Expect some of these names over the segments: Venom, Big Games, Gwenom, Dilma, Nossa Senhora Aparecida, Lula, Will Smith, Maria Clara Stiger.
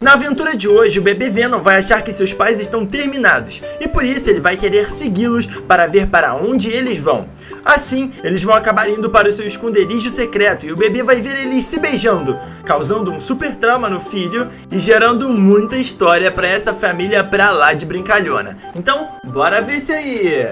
Na aventura de hoje, o bebê Venom vai achar que seus pais estão terminados e por isso ele vai querer segui-los para ver para onde eles vão. Assim, eles vão acabar indo para o seu esconderijo secreto e o bebê vai ver eles se beijando, causando um super trauma no filho e gerando muita história para essa família pra lá de brincalhona. Então, bora ver isso aí!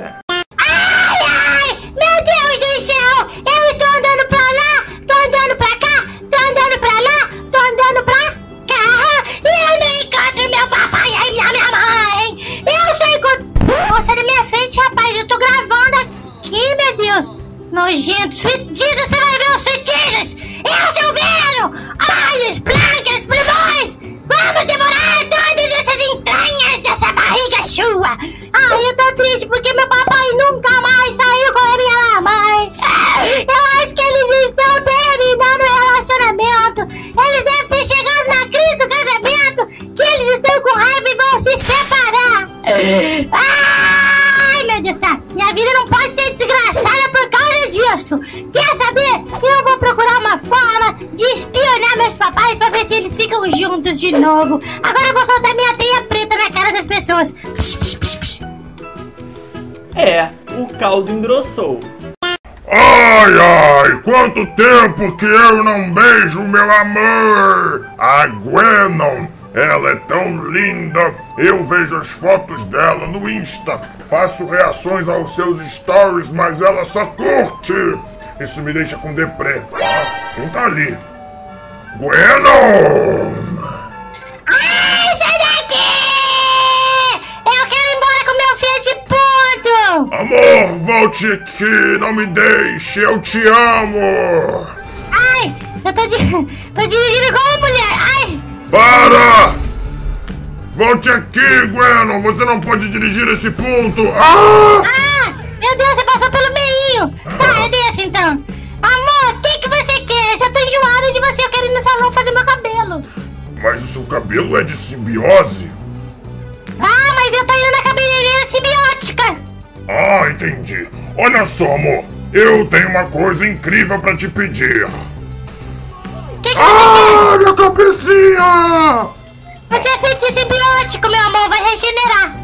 Nojento, Sweet Jesus, você vai ver o Sweet Jesus! Eu, seu Venom! Olhos, placas, pulmões! Vamos demorar todas essas entranhas dessa barriga sua! Ai, eu tô triste porque meu papai nunca mais saiu com a minha mãe! Eu acho que eles estão terminando o relacionamento! Eles devem ter chegado na crise do casamento! Que eles estão com raiva e vão se separar! Ai, meu Deus do céu! Minha vida não pode ser desgraçada por causa disso. Quer saber? Eu vou procurar uma forma de espionar meus papais pra ver se eles ficam juntos de novo. Agora eu vou soltar minha teia preta na cara das pessoas. É, o caldo engrossou. Ai, ai, quanto tempo que eu não beijo, meu amor. A Gwenom, ela é tão linda. Eu vejo as fotos dela no Insta, faço reações aos seus stories, mas ela só curte. Isso me deixa com deprê. Ah, quem tá ali? Gwenom! Ai, sai daqui! Eu quero ir embora com meu filho de puto! Amor, volte aqui, não me deixe, eu te amo! Ai, eu tô dirigindo igual uma mulher, ai! Para! Volte aqui, Gwenom! Você não pode dirigir esse ponto! Ah! Ah! Meu Deus, você passou pelo meinho! Tá, eu desço então! Amor, o que você quer? Eu já tô enjoado de você, eu quero ir no salão fazer meu cabelo! Mas o seu cabelo é de simbiose? Ah, mas eu tô indo na cabeleireira simbiótica! Ah, entendi! Olha só, amor! Eu tenho uma coisa incrível pra te pedir! Que ah, minha cabecinha! Você é feito de simbiótico, meu amor, vai regenerar.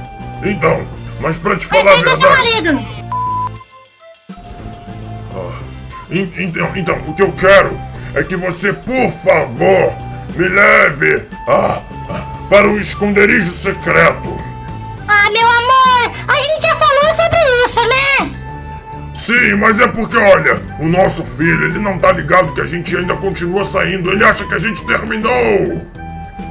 Então, mas pra te falar a verdade... Perfeito, seu marido! Ah, então, o que eu quero é que você, por favor, me leve para um esconderijo secreto. Ah, meu amor, a gente já falou sobre isso, né? Sim, mas é porque, olha, o nosso filho, ele não tá ligado que a gente ainda continua saindo. Ele acha que a gente terminou.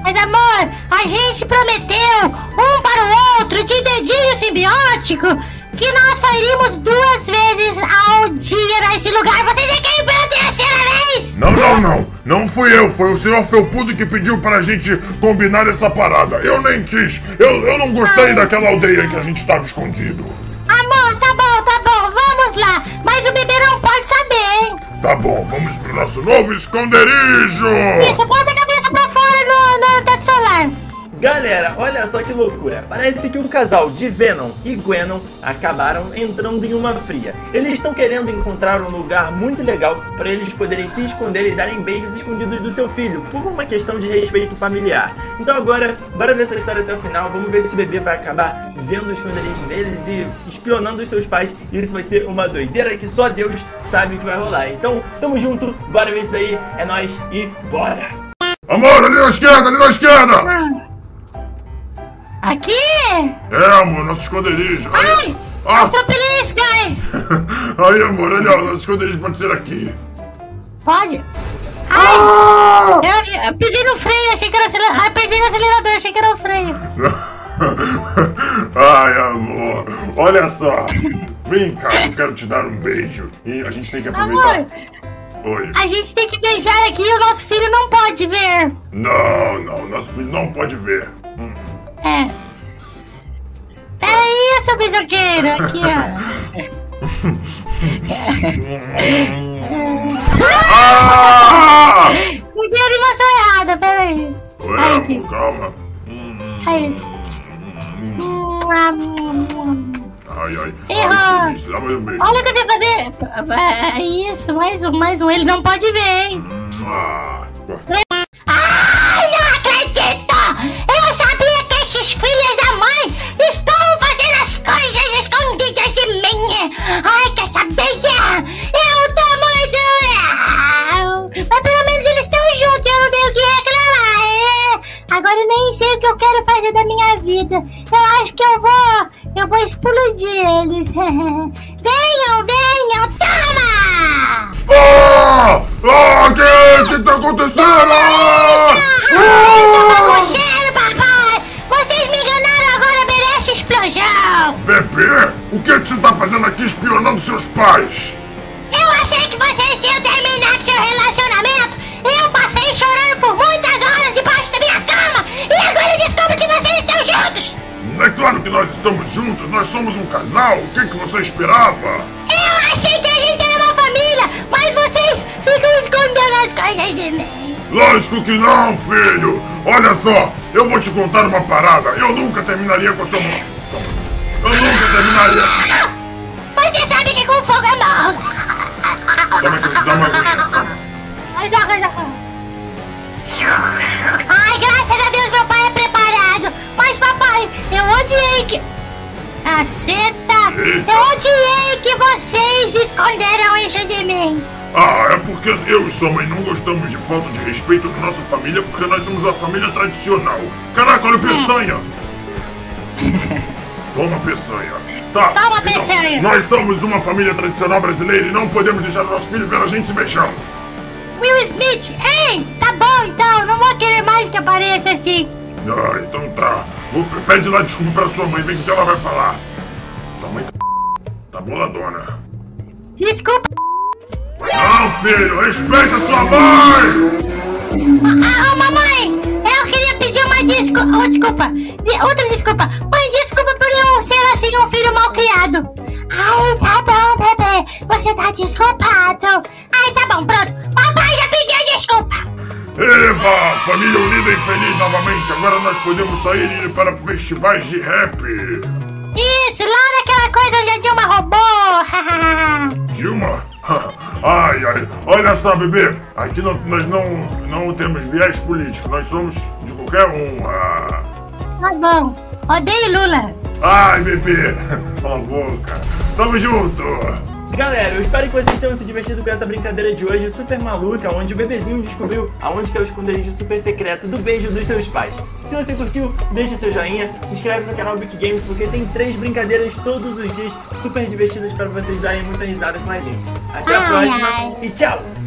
Mas, amor, a gente prometeu, um para o outro, de dedinho simbiótico, que nós só iríamos 2 vezes ao dia nesse lugar. Você já quer ir pela 3ª vez? Não. Não fui eu, foi o senhor Felpudo que pediu pra gente combinar essa parada. Eu nem quis. Eu não gostei daquela aldeia que a gente tava escondido. Amor, tá bom, vamos lá. Mas o bebê não pode saber, hein? Tá bom, vamos pro nosso novo esconderijo. Isso, bota a cabeça pra fora no teto solar. Galera, olha só que loucura. Parece que o casal de Venom e Gwenom acabaram entrando em uma fria. Eles estão querendo encontrar um lugar muito legal para eles poderem se esconder e darem beijos escondidos do seu filho, por uma questão de respeito familiar. Então agora, bora ver essa história até o final. Vamos ver se o bebê vai acabar vendo o esconderijo deles e espionando os seus pais. E isso vai ser uma doideira que só Deus sabe o que vai rolar. Então, tamo junto, bora ver isso daí. É nóis e bora! Amor, ali na esquerda, ali na esquerda! Aqui? É, amor, nosso esconderijo. Ai! Atropelei esse cara! Aí, amor, olha, nosso esconderijo pode ser aqui. Pode? Ai! Ah! Eu pisei no freio, achei que era acelerador. Ai, pisei no acelerador, achei que era o freio. Ai, amor, olha só. Vem cá, eu quero te dar um beijo. E a gente tem que aproveitar. Amor. Oi. A gente tem que beijar aqui e o nosso filho não pode ver. Não, nosso filho não pode ver. É. Peraí, seu beijoqueiro, aqui, ó. Ah! Fiz a animação errada, peraí. Ué, aí, aqui. Calma. Aí. Ai. Errou. Olha o que você vai fazer. Isso, mais um. Ele não pode ver, hein. Ai, não acredito! Agora eu nem sei o que eu quero fazer da minha vida. Eu acho que eu vou explodir eles. Venham, toma! O que tá acontecendo? Seu bagunceiro, papai! Vocês me enganaram, agora merece explosão! Bebê, o que você tá fazendo aqui espionando seus pais? Eu achei que vocês tinham terminado seu relacionamento e eu passei chorando por muitas horas debaixo da minha cama e agora eu descubro que vocês estão juntos! É claro que nós estamos juntos, nós somos um casal, o que você esperava? Eu achei que a gente era uma família, mas vocês ficam escondendo as coisas de mim. Lógico que não, filho! Olha só, eu vou te contar uma parada, eu nunca terminaria com a sua mãe. Eu nunca terminaria... Você sabe que com fogo é mal! Toma, Cris, dá uma aguinha. Joga. Ai, graças a Deus, meu pai é preparado. Mas, papai, eu odiei que... Caceta! Eita. Eu odiei que vocês esconderam isso de mim. Ah, é porque eu e sua mãe não gostamos de falta de respeito na nossa família, porque nós somos uma família tradicional. Caraca, olha a peçanha. Toma, peçanha. Tá, toma, então, nós somos uma família tradicional brasileira e não podemos deixar nosso filho ver a gente se beijando. Will Smith, hein? Tá bom então, não vou querer mais que apareça assim. Ah, então tá. Pede lá desculpa pra sua mãe, vê o que ela vai falar. Sua mãe tá boladona. Desculpa. Não, filho, respeita sua mãe! Mamãe, eu queria pedir uma desculpa. Outra desculpa. Mãe, desculpa por eu ser assim um filho mal criado. Ai, tá bom, bebê. Você tá desculpado. Ai, tá bom, pronto. Papai já pediu desculpa. Eba, família unida e feliz novamente. Agora nós podemos sair e ir para festivais de rap. Isso, lá naquela coisa onde a Dilma roubou. Dilma? Ai, ai. Olha só, bebê. Aqui nós não temos viés político. Nós somos de qualquer um. Tá bom. Odeio Lula. Ai, bebê. Cala a boca. Tamo junto. Galera, eu espero que vocês tenham se divertido com essa brincadeira de hoje super maluca, onde o bebezinho descobriu aonde que é o esconderijo super secreto do beijo dos seus pais. Se você curtiu, deixa seu joinha, se inscreve no canal Big Games, porque tem 3 brincadeiras todos os dias super divertidas para vocês darem muita risada com a gente. Até a próxima e tchau!